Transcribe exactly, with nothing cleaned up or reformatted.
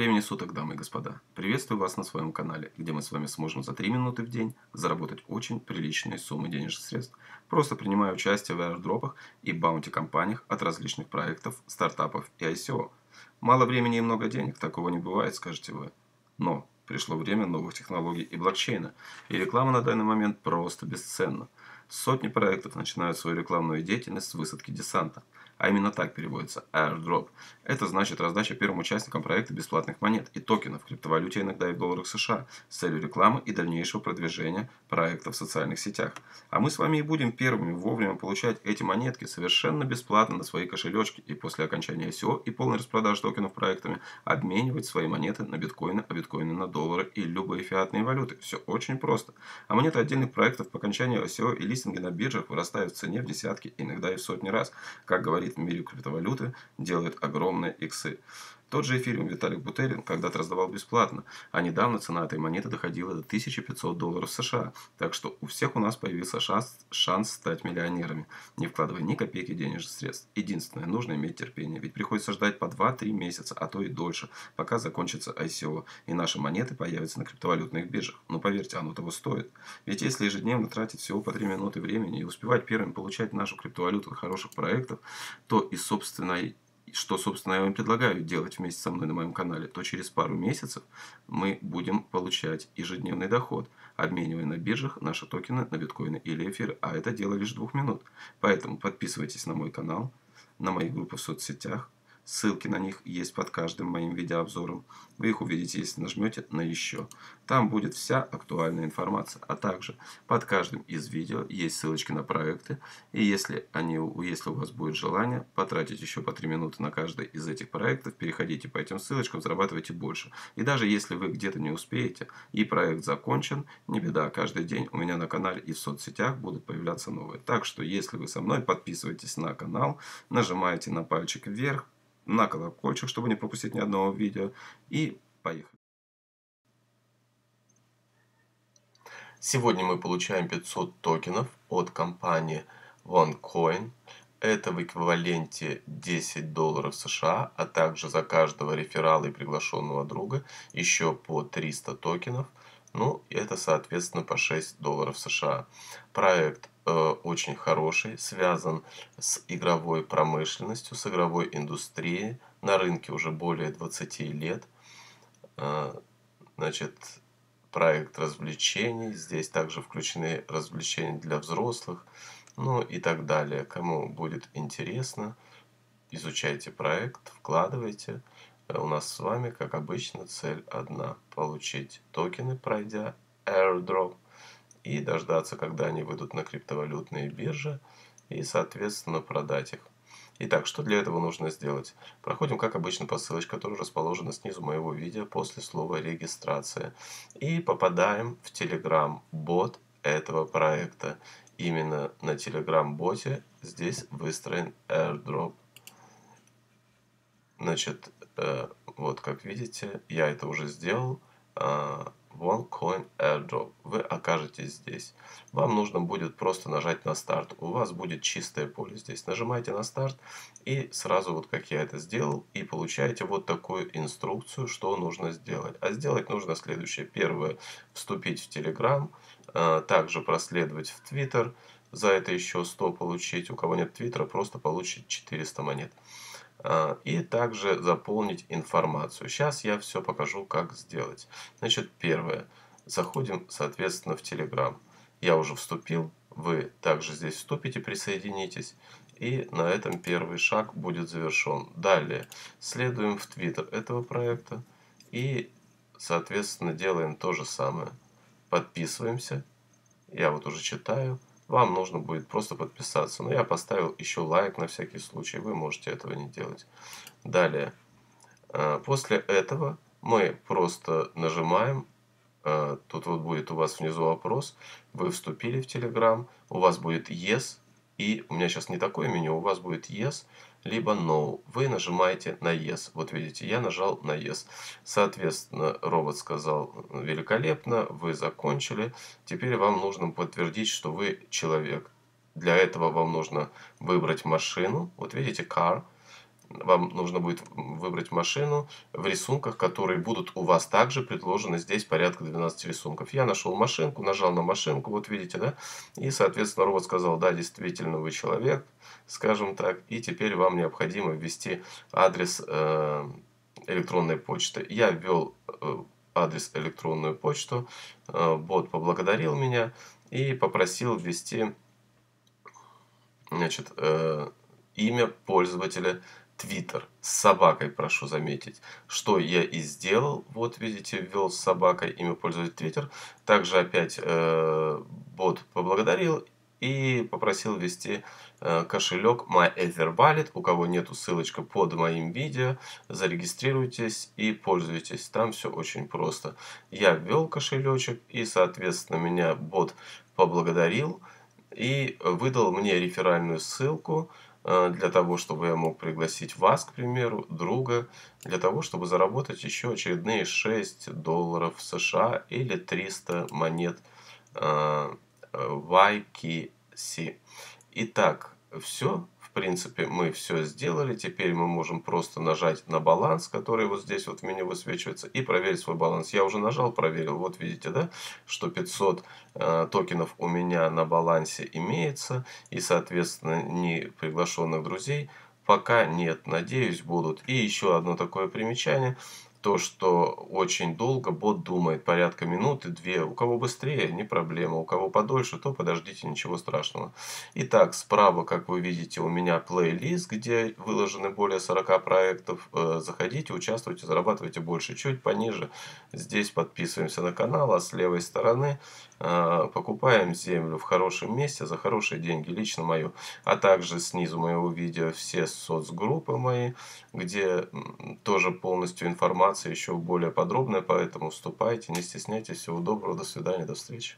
Времени суток, дамы и господа. Приветствую вас на своем канале, где мы с вами сможем за три минуты в день заработать очень приличные суммы денежных средств, просто принимая участие в аирдропах и баунти-компаниях от различных проектов, стартапов и ай си о. Мало времени и много денег, такого не бывает, скажете вы. Но пришло время новых технологий и блокчейна, и реклама на данный момент просто бесценна. Сотни проектов начинают свою рекламную деятельность с высадки десанта. А именно так переводится Airdrop. Это значит раздача первым участникам проекта бесплатных монет и токенов в криптовалюте, иногда и в долларах США, с целью рекламы и дальнейшего продвижения проекта в социальных сетях. А мы с вами и будем первыми вовремя получать эти монетки совершенно бесплатно на свои кошелечки и после окончания ай си о и полной распродажи токенов проектами обменивать свои монеты на биткоины, а биткоины на доллары и любые фиатные валюты. Все очень просто. А монеты отдельных проектов по окончанию ай си о и листинги на биржах вырастают в цене в десятки, иногда и в сотни раз. Как говорит в мире криптовалюты, делают огромные иксы. Тот же эфириум Виталик Бутерин когда-то раздавал бесплатно, а недавно цена этой монеты доходила до тысячи пятисот долларов США. Так что у всех у нас появился шанс, шанс стать миллионерами, не вкладывая ни копейки денежных средств. Единственное, нужно иметь терпение, ведь приходится ждать по два-три месяца, а то и дольше, пока закончится ай си о, и наши монеты появятся на криптовалютных биржах. Но поверьте, оно того стоит. Ведь если ежедневно тратить всего по три минуты времени и успевать первым получать нашу криптовалюту от хороших проектов, то и собственной что, собственно, я вам предлагаю делать вместе со мной на моем канале, то через пару месяцев мы будем получать ежедневный доход, обменивая на биржах наши токены на биткоины или эфиры. А это дело лишь двух минут. Поэтому подписывайтесь на мой канал, на мои группы в соцсетях. Ссылки на них есть под каждым моим видеообзором. Вы их увидите, если нажмете на «Еще». Там будет вся актуальная информация. А также под каждым из видео есть ссылочки на проекты. И если, они, если у вас будет желание потратить еще по три минуты на каждый из этих проектов, переходите по этим ссылочкам, зарабатывайте больше. И даже если вы где-то не успеете и проект закончен, не беда, каждый день у меня на канале и в соцсетях будут появляться новые. Так что, если вы со мной, подписывайтесь на канал, нажимаете на пальчик вверх, на колокольчик, чтобы не пропустить ни одного видео. И поехали. Сегодня мы получаем пятьсот токенов от компании OneCoin. Это в эквиваленте десять долларов США, а также за каждого реферала и приглашенного друга еще по триста токенов. Ну, это, соответственно, по шесть долларов США. Проект э, очень хороший, связан с игровой промышленностью, с игровой индустрией. На рынке уже более двадцати лет. Э, значит, проект развлечений. Здесь также включены развлечения для взрослых. Ну и так далее. Кому будет интересно, изучайте проект, вкладывайте. У нас с вами, как обычно, цель одна – получить токены, пройдя airdrop, и дождаться, когда они выйдут на криптовалютные биржи, и, соответственно, продать их. Итак, что для этого нужно сделать? Проходим, как обычно, по ссылочке, которая расположена снизу моего видео после слова «регистрация». И попадаем в Telegram-бот этого проекта. Именно на Telegram-боте здесь выстроен airdrop. Значит, вот как видите, я это уже сделал. OneCoin Airdrop. Вы окажетесь здесь. Вам нужно будет просто нажать на старт. У вас будет чистое поле здесь. Нажимаете на старт и сразу, вот как я это сделал, и получаете вот такую инструкцию, что нужно сделать. А сделать нужно следующее. Первое. Вступить в Telegram. Также проследовать в Twitter. За это еще сто получить. У кого нет Твиттера, просто получить четыреста монет. И также заполнить информацию. Сейчас я все покажу, как сделать. Значит, первое. Заходим, соответственно, в Telegram. Я уже вступил. Вы также здесь вступите, присоединитесь. И на этом первый шаг будет завершен. Далее следуем в Twitter этого проекта. И, соответственно, делаем то же самое. Подписываемся. Я вот уже читаю. Вам нужно будет просто подписаться. Но я поставил еще лайк на всякий случай. Вы можете этого не делать. Далее. После этого мы просто нажимаем. Тут вот будет у вас внизу вопрос. Вы вступили в Telegram. У вас будет Yes. И у меня сейчас не такое меню. У вас будет Yes, либо No. Вы нажимаете на Yes. Вот видите, я нажал на Yes. Соответственно, робот сказал: великолепно, вы закончили. Теперь вам нужно подтвердить, что вы человек. Для этого вам нужно выбрать машину. Вот видите, Car. вам нужно будет выбрать машину в рисунках, которые будут у вас также предложены. Здесь порядка двенадцати рисунков. Я нашел машинку, нажал на машинку, вот видите, да? И, соответственно, робот сказал, да, действительно, вы человек, скажем так. И теперь вам необходимо ввести адрес э, электронной почты. Я ввел э, адрес электронную почту, э, бот поблагодарил меня и попросил ввести, значит, э, имя пользователя Twitter с собакой, прошу заметить, что я и сделал. Вот видите, ввел с собакой имя пользователя Twitter. Также опять э, бот поблагодарил и попросил ввести э, кошелек MyEtherWallet. У кого нету, ссылочка под моим видео. Зарегистрируйтесь и пользуйтесь. Там все очень просто. Я ввел кошелечек и, соответственно, меня бот поблагодарил и выдал мне реферальную ссылку для того, чтобы я мог пригласить вас, к примеру, друга, для того, чтобы заработать еще очередные шесть долларов США или триста монет э, вай кей си. Итак, все. В принципе, мы все сделали. Теперь мы можем просто нажать на баланс, который вот здесь вот в меню высвечивается, и проверить свой баланс. Я уже нажал, проверил. Вот видите, да, что пятьсот э, токенов у меня на балансе имеется. И, соответственно, не приглашенных друзей пока нет. Надеюсь, будут. И еще одно такое примечание. То, что очень долго бот думает, порядка минуты, две. У кого быстрее, не проблема. У кого подольше, то подождите, ничего страшного. Итак, справа, как вы видите, у меня плейлист, где выложены более сорока проектов. Заходите, участвуйте, зарабатывайте больше. Чуть пониже здесь подписываемся на канал, а с левой стороны покупаем землю в хорошем месте за хорошие деньги, лично мою. А также снизу моего видео все соцгруппы мои, где тоже полностью информация еще более подробная, поэтому вступайте, не стесняйтесь. Всего доброго, до свидания, до встречи.